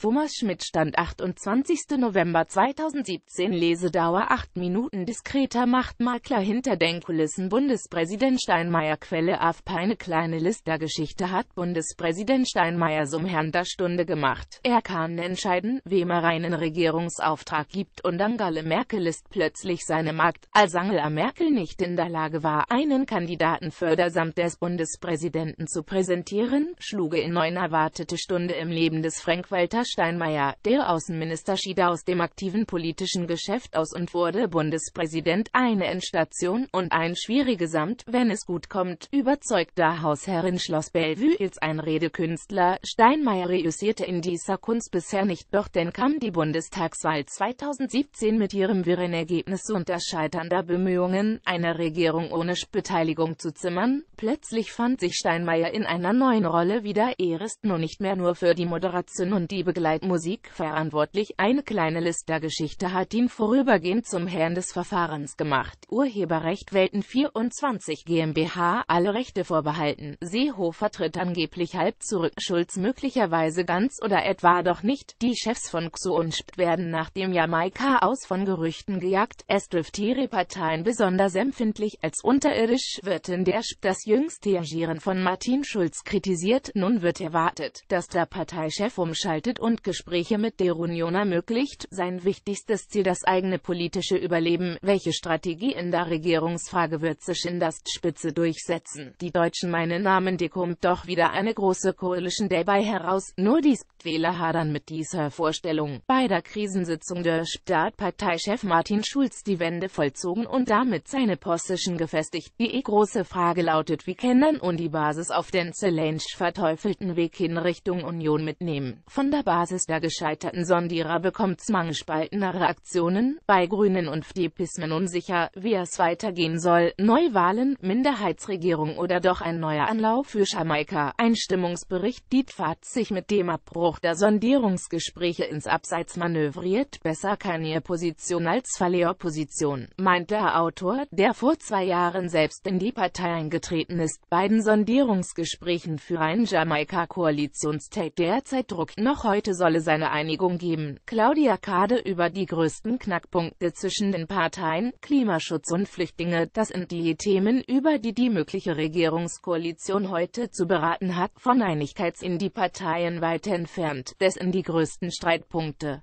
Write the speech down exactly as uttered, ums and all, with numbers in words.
Thomas Schmidt stand achtundzwanzigster November zweitausendsiebzehn, Lesedauer acht Minuten, diskreter Machtmakler hinter den Kulissen. Bundespräsident Steinmeier, Quelle A F P. Eine kleine List der Geschichte hat Bundespräsident Steinmeier zum Herrn der Stunde gemacht. Er kann entscheiden, wem er einen Regierungsauftrag gibt, und Angela Merkel ist plötzlich seine Magd. Als Angela Merkel nicht in der Lage war, einen Kandidaten fördersamt des Bundespräsidenten zu präsentieren, schlug in neun erwartete Stunde im Leben des Frank-Walter Steinmeier. Der Außenminister schied aus dem aktiven politischen Geschäft aus und wurde Bundespräsident. Eine Endstation und ein schwieriges Amt, wenn es gut kommt, überzeugter Hausherr in Schloss Bellevue als ein Redekünstler. Steinmeier reüssierte in dieser Kunst bisher nicht, doch dann kam die Bundestagswahl zweitausendsiebzehn mit ihrem wirren Ergebnis und das Scheitern der Bemühungen, eine Regierung ohne Beteiligung zu zimmern. Plötzlich fand sich Steinmeier in einer neuen Rolle wieder. Er ist nun nicht mehr nur für die Moderation und die Begleitmusik verantwortlich. Eine kleine List der Geschichte hat ihn vorübergehend zum Herrn des Verfahrens gemacht. Urheberrecht Welten vierundzwanzig GmbH, alle Rechte vorbehalten. Seehofer tritt angeblich halb zurück, Schulz möglicherweise ganz oder etwa doch nicht. Die Chefs von X O und S P D werden nach dem Jamaika aus von Gerüchten gejagt. Es trifft ihre Parteien besonders empfindlich. Als unterirdisch wird in der S P D das jüngste Agieren von Martin Schulz kritisiert. Nun wird erwartet, dass der Parteichef umschaltet und Gespräche mit der Union ermöglicht. Sein wichtigstes Ziel, das eigene politische Überleben. Welche Strategie in der Regierungsfrage wird sich in der Spitze durchsetzen? Die Deutschen meinen, Namen kommt doch wieder eine große Coalition dabei heraus. Nur die S P D-Wähler hadern mit dieser Vorstellung. Bei der Krisensitzung der S P D hat Parteichef Martin Schulz die Wende vollzogen und damit seine Position gefestigt. Die große Frage lautet, wie können und die Basis auf den zerlänsch verteufelten Weg in Richtung Union mitnehmen. Von der Basis der gescheiterten Sondierer bekommt zwangsspaltende Reaktionen, bei Grünen und F D P ist man unsicher, wie es weitergehen soll. Neuwahlen, Minderheitsregierung oder doch ein neuer Anlauf für Jamaika. Ein Stimmungsbericht, die Pfad sich mit dem Abbruch der Sondierungsgespräche ins Abseits manövriert. Besser keine Position als Verliererposition, meint der Autor, der vor zwei Jahren selbst in die Partei eingetreten ist. Bei den Sondierungsgesprächen für einen Jamaika-Koalitionstag derzeit Druck, noch heute solle seine Einigung geben. Claudia Kade über die größten Knackpunkte zwischen den Parteien, Klimaschutz und Flüchtlinge, das sind die Themen, über die die mögliche Regierungskoalition heute zu beraten hat. Von Einigkeit sind die Parteien weit entfernt, das sind die größten Streitpunkte.